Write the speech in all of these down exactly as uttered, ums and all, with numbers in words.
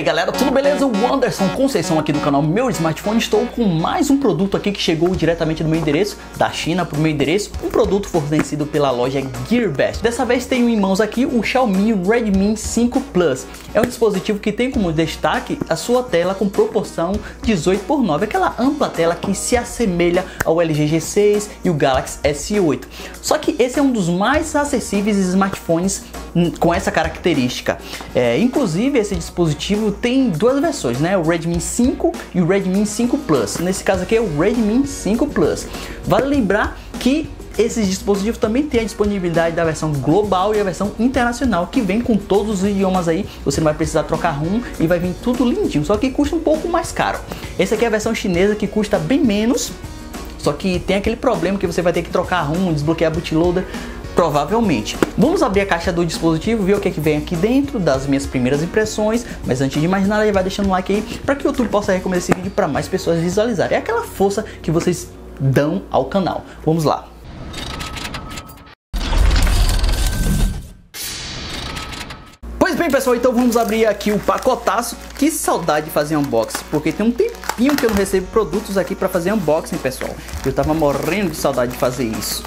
aí galera, tudo beleza? O Anderson Conceição aqui do canal Meu Smartphone. Estou com mais um produto aqui que chegou diretamente do meu endereço, da China para o meu endereço. Um produto fornecido pela loja Gearbest. Dessa vez tenho em mãos aqui o Xiaomi Redmi cinco Plus. É um dispositivo que tem como destaque a sua tela com proporção dezoito por nove, aquela ampla tela que se assemelha ao L G G seis e o Galaxy S oito. Só que esse é um dos mais acessíveis smartphones com essa característica. É, inclusive esse dispositivo tem duas versões, né? O Redmi cinco e o Redmi cinco Plus. Nesse caso aqui é o Redmi cinco Plus. Vale lembrar que esses dispositivos também tem a disponibilidade da versão global e a versão internacional, que vem com todos os idiomas aí. Você não vai precisar trocar ROM e vai vir tudo lindinho, só que custa um pouco mais caro. Essa aqui é a versão chinesa, que custa bem menos, só que tem aquele problema que você vai ter que trocar ROM, desbloquear bootloader, provavelmente. Vamos abrir a caixa do dispositivo, ver o que é que vem aqui dentro, das minhas primeiras impressões. Mas antes de mais nada, já vai deixando um like aí para que o YouTube possa recomendar esse vídeo para mais pessoas visualizarem. É aquela força que vocês dão ao canal. Vamos lá. Bem pessoal, então vamos abrir aqui o pacotaço. Que saudade de fazer unboxing, porque tem um tempinho que eu não recebo produtos aqui para fazer unboxing, pessoal. Eu tava morrendo de saudade de fazer isso.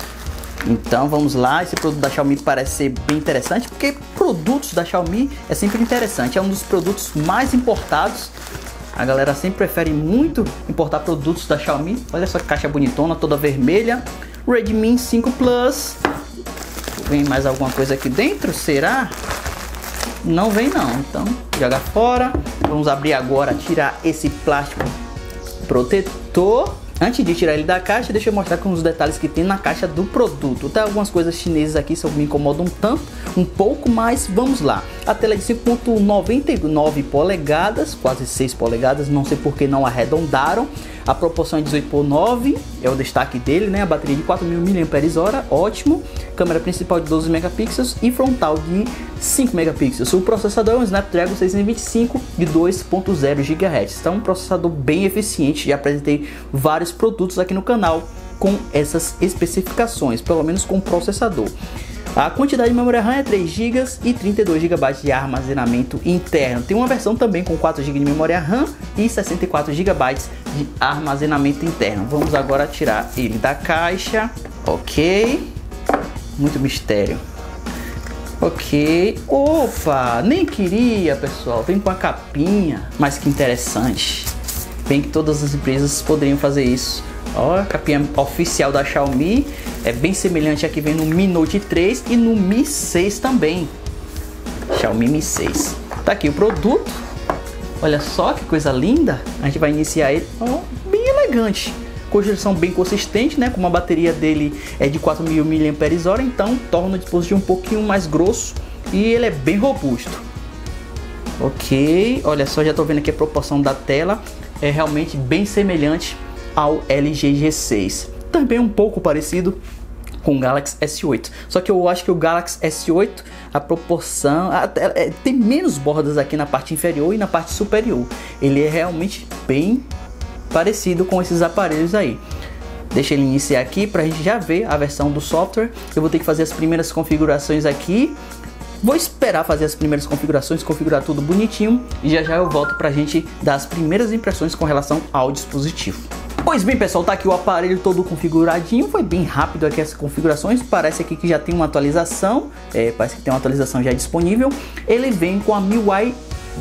Então vamos lá, esse produto da Xiaomi parece ser bem interessante, porque produtos da Xiaomi é sempre interessante, é um dos produtos mais importados. A galera sempre prefere muito importar produtos da Xiaomi. Olha só que caixa bonitona, toda vermelha. Redmi cinco Plus. Vem mais alguma coisa aqui dentro, será? Não vem não, então joga fora. Vamos abrir agora, tirar esse plástico protetor. Antes de tirar ele da caixa, deixa eu mostrar com os detalhes que tem na caixa do produto. Tem algumas coisas chinesas aqui que me incomodam um tanto, um pouco, mas vamos lá. A tela é de cinco vírgula noventa e nove polegadas, quase seis polegadas, não sei por que não arredondaram. A proporção é dezoito por nove, é o destaque dele, né? A bateria de quatro mil miliampères-hora, ótimo. Câmera principal de doze megapixels e frontal de cinco megapixels. O processador é um Snapdragon seiscentos e vinte e cinco de dois ponto zero gigahertz. Então, um processador bem eficiente. Já apresentei vários produtos aqui no canal com essas especificações, pelo menos com processador. A quantidade de memória RAM é três gigas e trinta e dois gigabytes de armazenamento interno. Tem uma versão também com quatro gigas de memória RAM e sessenta e quatro gigabytes de armazenamento interno. Vamos agora tirar ele da caixa. Ok. Muito mistério. Ok. Opa, nem queria, pessoal. Vem com a capinha. Mas que interessante. Bem que todas as empresas poderiam fazer isso. Ó, a capinha oficial da Xiaomi é bem semelhante a que vem no Mi Note três e no Mi seis também. Xiaomi Mi seis. Tá aqui o produto. Olha só que coisa linda. A gente vai iniciar ele. Ó, bem elegante. Construção bem consistente, né? Como a bateria dele é de quatro mil miliampères-hora, então torna o dispositivo um pouquinho mais grosso e ele é bem robusto. Ok. Olha só, já tô vendo aqui a proporção da tela. É realmente bem semelhante ao L G G seis, também um pouco parecido com o Galaxy S oito, só que eu acho que o Galaxy S oito, a proporção a, é, tem menos bordas aqui na parte inferior e na parte superior. Ele é realmente bem parecido com esses aparelhos aí. Deixa ele iniciar aqui para a gente já ver a versão do software. Eu vou ter que fazer as primeiras configurações aqui. Vou esperar fazer as primeiras configurações, configurar tudo bonitinho, e já já eu volto para a gente dar as primeiras impressões com relação ao dispositivo. Pois bem pessoal, tá aqui o aparelho todo configuradinho, foi bem rápido aqui as configurações, parece aqui que já tem uma atualização, é, parece que tem uma atualização já disponível. Ele vem com a M I U I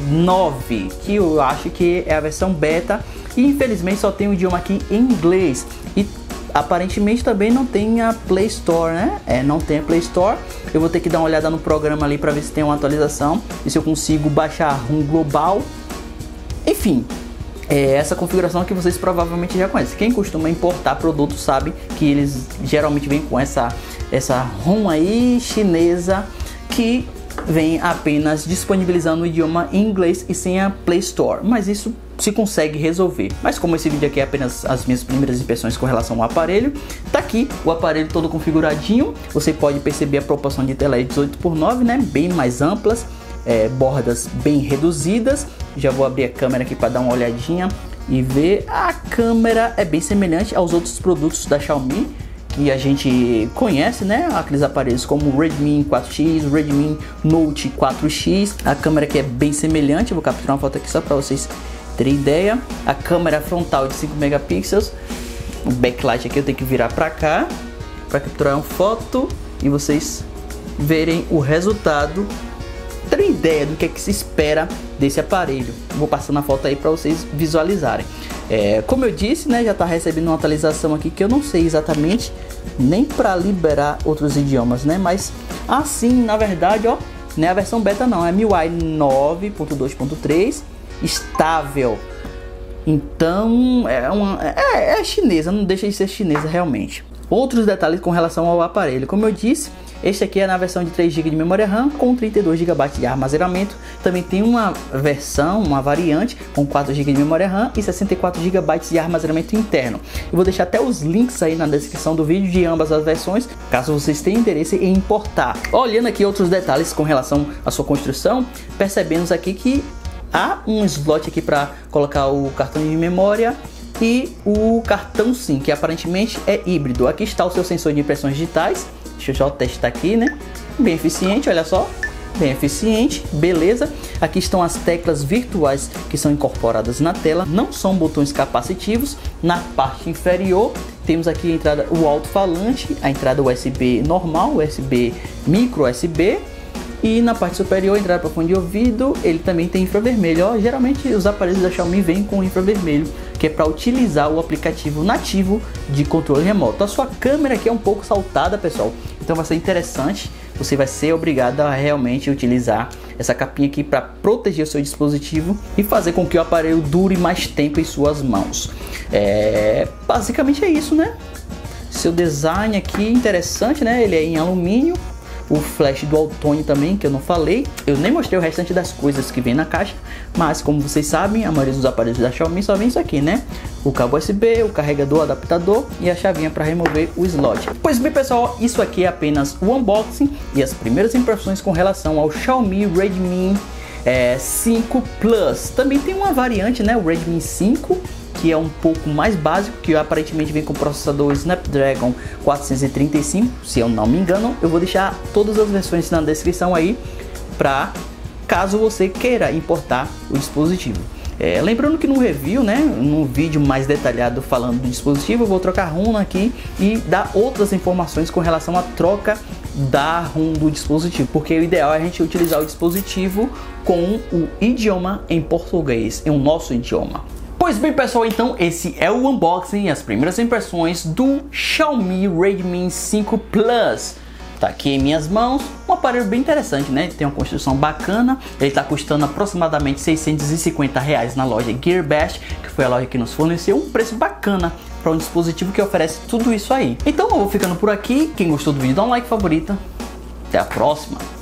nove, que eu acho que é a versão beta, e infelizmente só tem o idioma aqui em inglês, e aparentemente também não tem a Play Store, né? É, não tem a Play Store. Eu vou ter que dar uma olhada no programa ali para ver se tem uma atualização, e se eu consigo baixar a ROM global, enfim. É essa configuração que vocês provavelmente já conhecem. Quem costuma importar produtos sabe que eles geralmente vêm com essa, essa ROM aí chinesa, que vem apenas disponibilizando o idioma em inglês e sem a Play Store. Mas isso se consegue resolver. Mas como esse vídeo aqui é apenas as minhas primeiras impressões com relação ao aparelho, tá aqui o aparelho todo configuradinho. Você pode perceber a proporção de tela é dezoito por nove, né? Bem mais amplas. É, bordas bem reduzidas. Já vou abrir a câmera aqui para dar uma olhadinha e ver. A câmera é bem semelhante aos outros produtos da Xiaomi, que a gente conhece, né? Aqueles aparelhos como o Redmi quatro X, Redmi Note quatro X. A câmera que é bem semelhante, vou capturar uma foto aqui só para vocês terem ideia. A câmera frontal de cinco megapixels. O backlight aqui eu tenho que virar para cá para capturar uma foto e vocês verem o resultado, terem ideia do que é que se espera desse aparelho. Vou passando a foto aí para vocês visualizarem. É, como eu disse, né, já está recebendo uma atualização aqui que eu não sei exatamente nem para liberar outros idiomas, né? Mas assim, na verdade, ó, não é a versão beta não, é M I U I nove ponto dois ponto três estável. Então é uma é, é chinesa, não deixa de ser chinesa realmente. Outros detalhes com relação ao aparelho, como eu disse, este aqui é na versão de três gigas de memória RAM com trinta e dois gigas de armazenamento. Também tem uma versão, uma variante com quatro gigas de memória RAM e sessenta e quatro gigas de armazenamento interno. Eu vou deixar até os links aí na descrição do vídeo de ambas as versões, caso vocês tenham interesse em importar. Olhando aqui outros detalhes com relação à sua construção, percebemos aqui que há um slot aqui para colocar o cartão de memória e o cartão SIM, que aparentemente é híbrido. Aqui está o seu sensor de impressões digitais. Deixa eu já testar aqui, né? Bem eficiente, olha só, bem eficiente, beleza. Aqui estão as teclas virtuais que são incorporadas na tela, não são botões capacitivos. Na parte inferior temos aqui a entrada, o alto-falante, a entrada U S B normal, U S B, micro U S B. E na parte superior, entrada para fone de ouvido, ele também tem infravermelho. Ó, geralmente os aparelhos da Xiaomi vêm com infravermelho, que é para utilizar o aplicativo nativo de controle remoto. A sua câmera aqui é um pouco saltada, pessoal, então vai ser interessante. Você vai ser obrigado a realmente utilizar essa capinha aqui para proteger o seu dispositivo e fazer com que o aparelho dure mais tempo em suas mãos. É... basicamente é isso, né? Seu design aqui interessante, né? Ele é em alumínio. O flash do Altone também, que eu não falei. Eu nem mostrei o restante das coisas que vem na caixa, mas como vocês sabem, a maioria dos aparelhos da Xiaomi só vem isso aqui, né? O cabo U S B, o carregador, o adaptador e a chavinha para remover o slot. Pois bem, pessoal, isso aqui é apenas o unboxing e as primeiras impressões com relação ao Xiaomi Redmi é, cinco Plus. Também tem uma variante, né? O Redmi cinco, que é um pouco mais básico, que aparentemente vem com processador Snapdragon quatrocentos e trinta e cinco, se eu não me engano. Eu vou deixar todas as versões na descrição aí, para caso você queira importar o dispositivo. É, lembrando que no review, né, num vídeo mais detalhado falando do dispositivo, eu vou trocar ROM aqui e dar outras informações com relação à troca da ROM do dispositivo, porque o ideal é a gente utilizar o dispositivo com o idioma em português, em o nosso idioma. Pois bem, pessoal, então esse é o unboxing e as primeiras impressões do Xiaomi Redmi cinco Plus. Tá aqui em minhas mãos, um aparelho bem interessante, né? Tem uma construção bacana, ele tá custando aproximadamente seiscentos e cinquenta reais na loja Gearbest, que foi a loja que nos forneceu um preço bacana para um dispositivo que oferece tudo isso aí. Então eu vou ficando por aqui, quem gostou do vídeo dá um like, favorita, até a próxima!